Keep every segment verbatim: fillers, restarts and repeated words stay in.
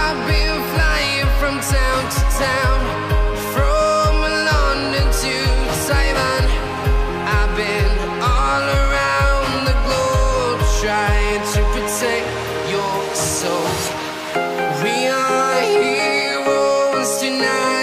I've been flying from town to town, from London to Taiwan. I've been all around the globe, trying to protect your soul. We are heroes tonight.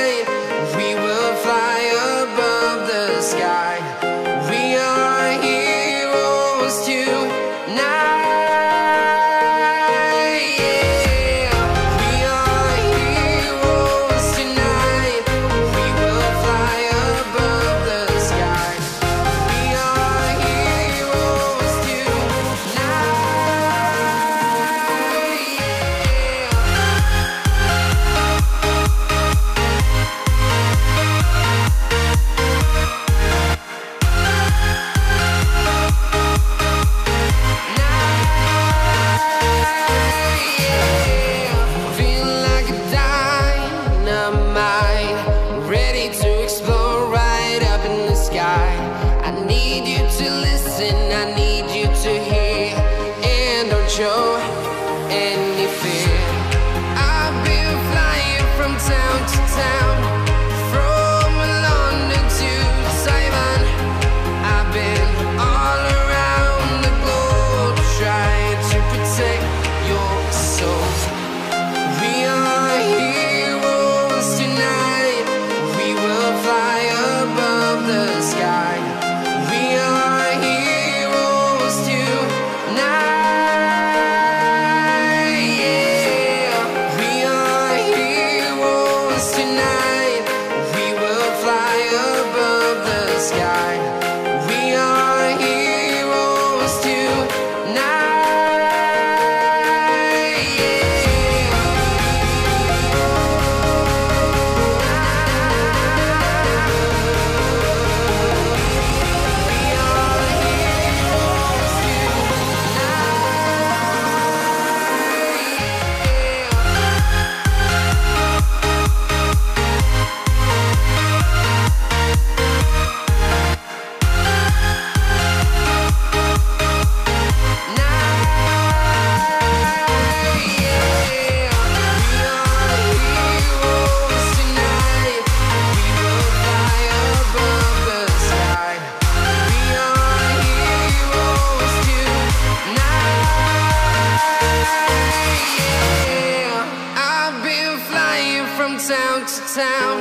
Town,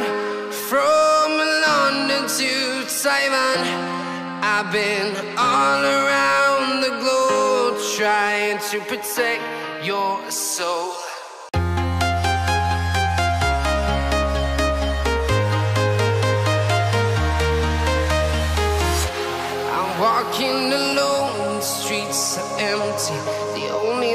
from London to Taiwan, I've been all around the globe trying to protect your soul. I'm walking alone, the streets are empty. The only